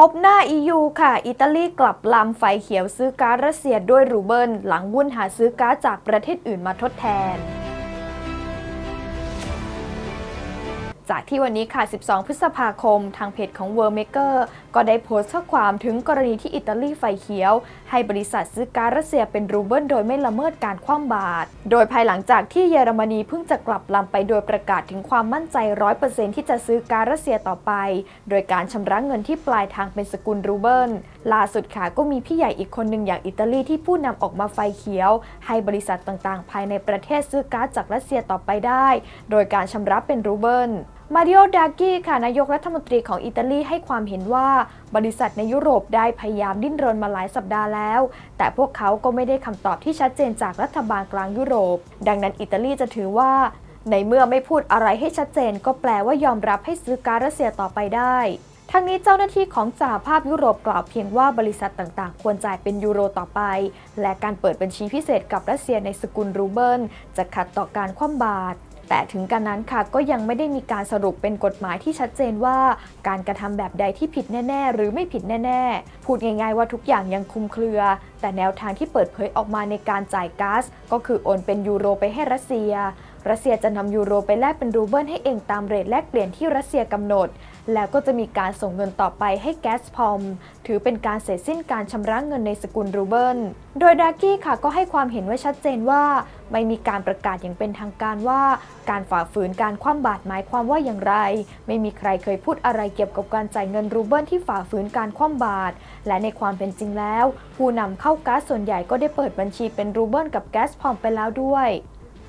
ตบหน้า EU ค่ะอิตาลีกลับลำไฟเขียวซื้อก๊าซรัสเซียด้วยรูเบิลหลังวุ่นหาซื้อก๊าซจากประเทศอื่นมาทดแทนจากที่วันนี้ค่ะ 12 พฤษภาคมทางเพจของ World Maker ก็ได้โพสต์ข้อความถึงกรณีที่อิตาลีไฟเขียวให้บริษัทซื้อก๊าซรัสเซียเป็นรูเบิลโดยไม่ละเมิดการคว่ำบาตรโดยภายหลังจากที่เยอรมนีเพิ่งจะกลับลำไปโดยประกาศถึงความมั่นใจ 100% ที่จะซื้อก๊าซรัสเซียต่อไปโดยการชำระเงินที่ปลายทางเป็นสกุลรูเบิลล่าสุดค่ะก็มีพี่ใหญ่อีกคนหนึ่งอย่างอิตาลีที่ผู้นำออกมาไฟเขียวให้บริษัทต่างๆภายในประเทศซื้อก๊าซจากรัสเซียต่อไปได้โดยการชำระเป็นรูเบิลมาริโอ ดรากี้ค่ะนายกรัฐมนตรีของอิตาลีให้ความเห็นว่าบริษัทในยุโรปได้พยายามดิ้นรนมาหลายสัปดาห์แล้วแต่พวกเขาก็ไม่ได้คำตอบที่ชัดเจนจากรัฐบาลกลางยุโรปดังนั้นอิตาลีจะถือว่าในเมื่อไม่พูดอะไรให้ชัดเจนก็แปลว่ายอมรับให้ซื้อก๊าซรัสเซียต่อไปได้ทั้งนี้เจ้าหน้าที่ของสหภาพยุโรปกล่าวเพียงว่าบริษัทต่างๆควรจ่ายเป็นยูโรต่อไปและการเปิดบัญชีพิเศษกับรัสเซียในสกุลรูเบิลจะขัดต่อการคว่ำบาตรแต่ถึงกระนั้นค่ะก็ยังไม่ได้มีการสรุปเป็นกฎหมายที่ชัดเจนว่าการกระทำแบบใดที่ผิดแน่ๆหรือไม่ผิดแน่ๆพูดง่ายๆว่าทุกอย่างยังคลุมเครือแต่แนวทางที่เปิดเผยออกมาในการจ่ายก๊าซก็คือโอนเป็นยูโรไปให้รัสเซียจะนำยูโรไปแลกเป็นรูเบิลให้เองตามเรทแลกเปลี่ยนที่รัสเซียกำหนดแล้วก็จะมีการส่งเงินต่อไปให้แกสพอมถือเป็นการเสร็จสิ้นการชำระเงินในสกุลรูเบิลโดยดรากี้ค่ะก็ให้ความเห็นไว้ชัดเจนว่าไม่มีการประกาศอย่างเป็นทางการว่าการฝ่าฝืนการคว่ำบาตรหมายความว่าอย่างไรไม่มีใครเคยพูดอะไรเกี่ยวกับการจ่ายเงินรูเบิลที่ฝ่าฝืนการคว่ำบาตรและในความเป็นจริงแล้วผู้นำเข้าก๊าซส่วนใหญ่ก็ได้เปิดบัญชีเป็นรูเบิลกับแกสพอมไปแล้วด้วย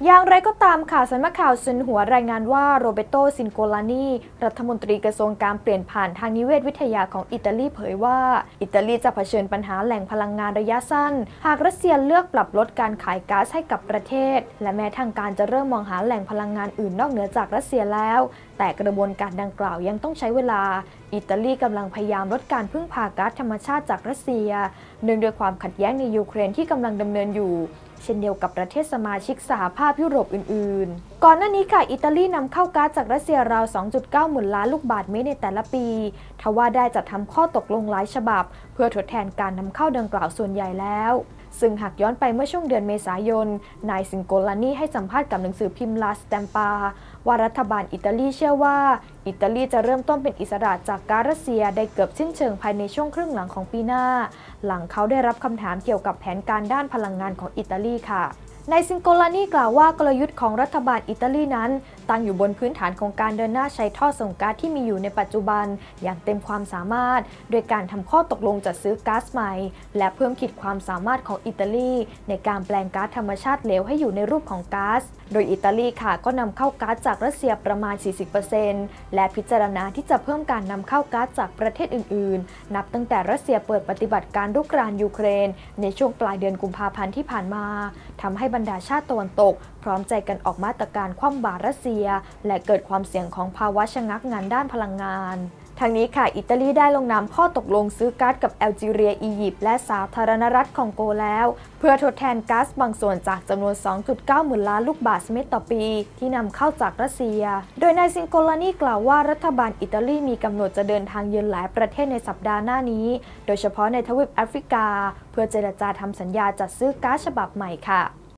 อย่างไรก็ตามค่ะสำนักข่าวซินหัวรายงานว่าโรเบโตซินโกลานีรัฐมนตรีกระทรวงการเปลี่ยนผ่านทางนิเวศวิทยาของอิตาลีเผยว่าอิตาลีจะเผชิญปัญหาแหล่งพลังงานระยะสั้นหากรัสเซียเลือกปรับลดการขายก๊าซให้กับประเทศและแม้ทางการจะเริ่มมองหาแหล่งพลังงานอื่นนอกเหนือจากรัสเซียแล้วแต่กระบวนการดังกล่าวยังต้องใช้เวลาอิตาลีกำลังพยายามลดการพึ่งพาก๊าซธรรมชาติจากรัสเซียเนื่องด้วยความขัดแย้งในยูเครนที่กำลังดำเนินอยู่เช่นเดียวกับประเทศสมาชิกสหภาพยุโรปอื่นๆก่อนหน้านี้ค่ะอิตาลีนำเข้าก๊าซจากรัสเซียราว 2.9 หมื่นล้านลูกบาศก์เมตรในแต่ละปีทว่าได้จัดทำข้อตกลงหลายฉบับเพื่อทดแทนการนำเข้าดังกล่าวส่วนใหญ่แล้วซึ่งหากย้อนไปเมื่อช่วงเดือนเมษายนนายซินโกลานีให้สัมภาษณ์กับหนังสือพิมพ์ลาสแตมปาว่ารัฐบาลอิตาลีเชื่อว่าอิตาลีจะเริ่มต้นเป็นอิสระจากก๊าซรัสเซียได้เกือบสิ้นเชิงภายในช่วงครึ่งหลังของปีหน้าหลังเขาได้รับคำถามเกี่ยวกับแผนการด้านพลังงานของอิตาลีค่ะนายซินโกลานีกล่าวว่ากลยุทธ์ของรัฐบาลอิตาลีนั้นตั้งอยู่บนพื้นฐานของการเดินหน้าใช้ท่อส่งก๊าซที่มีอยู่ในปัจจุบันอย่างเต็มความสามารถโดยการทำข้อตกลงจัดซื้อก๊าซใหม่และเพิ่มขีดความสามารถของอิตาลีในการแปลงก๊าซธรรมชาติเหลวให้อยู่ในรูปของก๊าซโดยอิตาลีค่ะก็นำเข้าก๊าซจากรัสเซียประมาณ 40% และพิจารณาที่จะเพิ่มการนำเข้าก๊าซจากประเทศอื่นๆนับตั้งแต่รัสเซียเปิดปฏิบัติการรุกรานยูเครนในช่วงปลายเดือนกุมภาพันธ์ที่ผ่านมาทำให้บรรดาชาติตะวันตกพร้อมใจกันออกมาตรการคว่ำบาตรรัสเซียและเกิดความเสี่ยงของภาวะชะงักงานด้านพลังงานทางนี้ค่ะอิตาลีได้ลงนามข้อตกลงซื้อก๊าซกับแอลจีเรียอียิปต์และสาธารณรัฐคองโกแล้วเพื่อทดแทนก๊าซบางส่วนจากจำนวน 2.9 หมื่นล้านลูกบาศก์เมตรต่อปีที่นำเข้าจากรัสเซียโดยนายซินโกลานีกล่าวว่ารัฐบาลอิตาลีมีกำหนดจะเดินทางเยือนหลายประเทศในสัปดาห์หน้านี้โดยเฉพาะในทวีปแอฟริกาเพื่อเจรจาทำสัญญาจัดซื้อก๊าซฉบับใหม่ค่ะ